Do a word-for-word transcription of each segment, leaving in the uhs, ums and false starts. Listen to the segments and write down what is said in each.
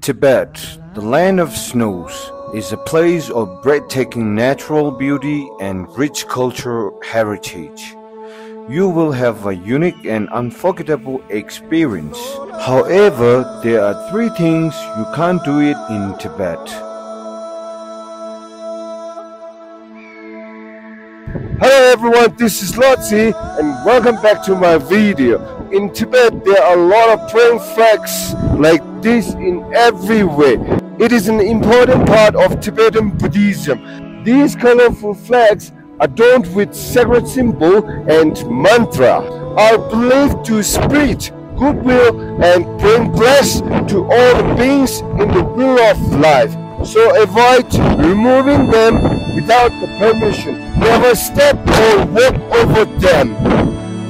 Tibet, the land of snows, is a place of breathtaking natural beauty and rich cultural heritage. You will have a unique and unforgettable experience. However, there are three things you can't do it in Tibet. Hello everyone, this is Lotse and welcome back to my video. In Tibet, there are a lot of praying flags like this in every way. It is an important part of Tibetan Buddhism. These colorful flags, adorned with sacred symbol and mantra, are believed to spread goodwill and bring blessing to all the beings in the wheel of life. So avoid removing them without the permission. Never step or walk over them.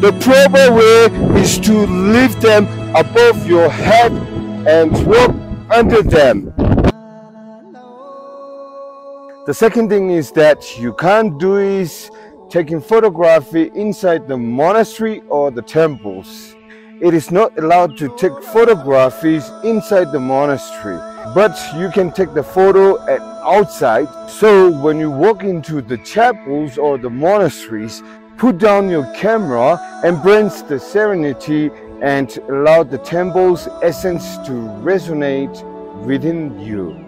The proper way is to lift them above your head and walk under them. The second thing is that you can't do is taking photography inside the monastery or the temples. It is not allowed to take photographies inside the monastery, but you can take the photo at outside. So when you walk into the chapels or the monasteries, put down your camera, embrace the serenity, and allow the temple's essence to resonate within you.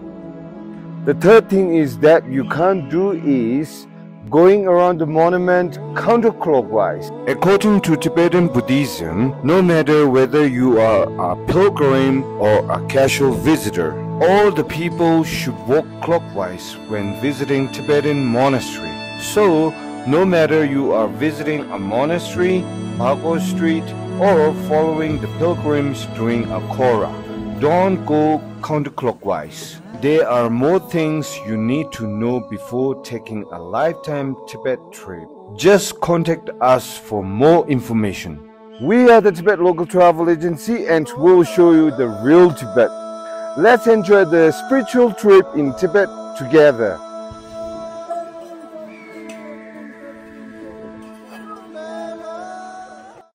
The third thing is that you can't do is going around the monument counterclockwise. According to Tibetan Buddhism, no matter whether you are a pilgrim or a casual visitor, all the people should walk clockwise when visiting Tibetan monastery. So, no matter you are visiting a monastery, Barkhor Street, or following the pilgrims during a kora, don't go counterclockwise. There are more things you need to know before taking a lifetime Tibet trip. Just contact us for more information. We are the Tibet Local Travel Agency and we'll show you the real Tibet. Let's enjoy the spiritual trip in Tibet together.